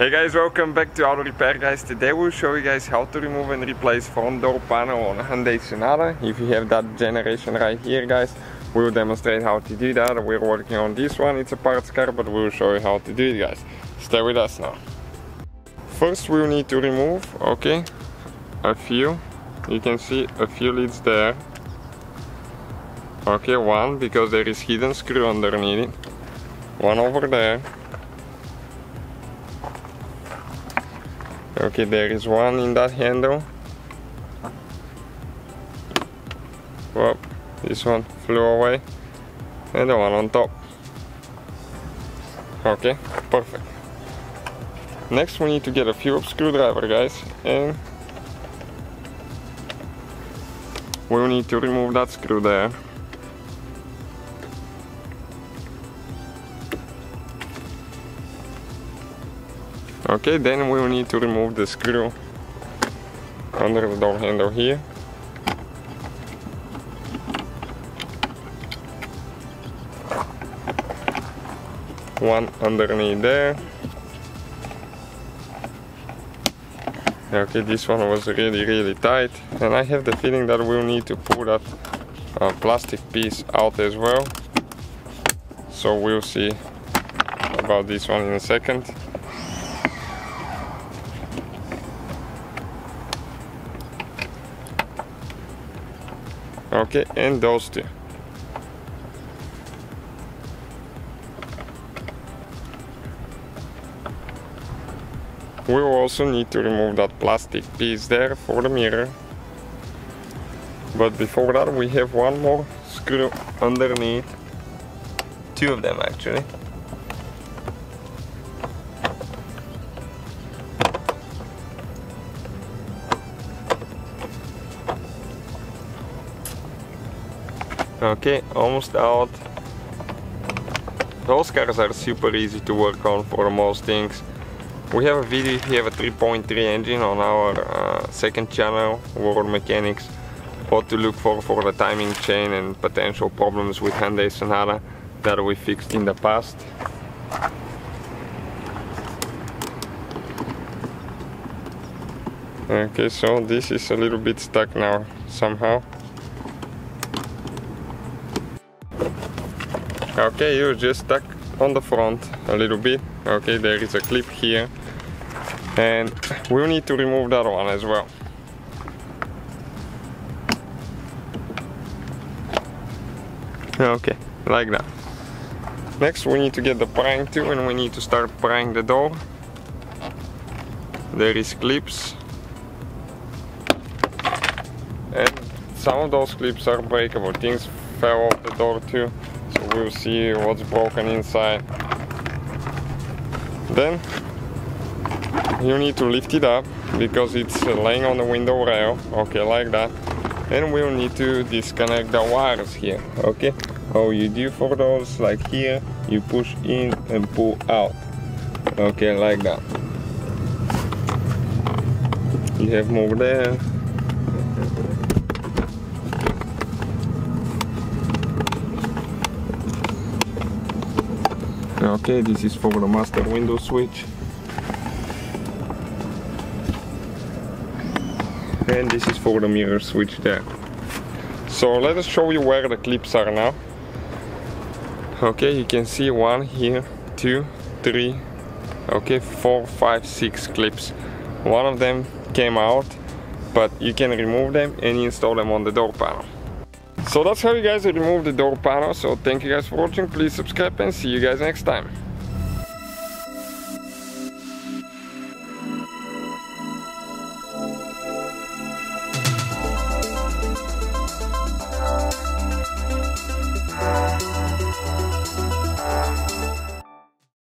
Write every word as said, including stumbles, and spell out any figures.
Hey guys, welcome back to Auto Repair Guys. Today we'll show you guys how to remove and replace front door panel on Hyundai Sonata. If you have that generation right here guys, we'll demonstrate how to do that. We're working on this one, it's a parts car, but we'll show you how to do it guys. Stay with us now. First we'll need to remove, okay, a few. You can see a few leads there. Okay, one, because there is hidden screw underneath it. One over there. Okay, there is one in that handle. Whoop, this one flew away. And the one on top. Okay, perfect. Next we need to get a Phillips screwdriver guys, and we'll need to remove that screw there. Okay, then we will need to remove the screw under the door handle here. One underneath there. Okay, this one was really really tight, and I have the feeling that we'll need to pull that uh, plastic piece out as well. So we'll see about this one in a second. Okay, and those two. We will also need to remove that plastic piece there for the mirror. But before that we have one more screw underneath. Two of them actually. Okay, almost out. Those cars are super easy to work on for most things. We have a video if you have a three point three engine on our uh, second channel, World Mechanics, what to look for for the timing chain and potential problems with Hyundai Sonata that we fixed in the past. Okay, so this is a little bit stuck now somehow. Okay, you're just stuck on the front a little bit. Okay, there is a clip here, and we'll need to remove that one as well. Okay, like that. Next we need to get the prying tool, and we need to start prying the door. There is clips, and some of those clips are breakable. Things fell off the door too. So we'll see what's broken inside. Then you need to lift it up because it's laying on the window rail. Okay, like that. And we'll need to disconnect the wires here. Okay, how you do for those, like here, you push in and pull out. Okay, like that. You have more there. Okay, this is for the master window switch. And this is for the mirror switch there. So let us show you where the clips are now. Okay, you can see one here, two, three, okay, four, five, six clips. One of them came out, but you can remove them and install them on the door panel. So that's how you guys remove the door panel. So thank you guys for watching. Please subscribe and see you guys next time.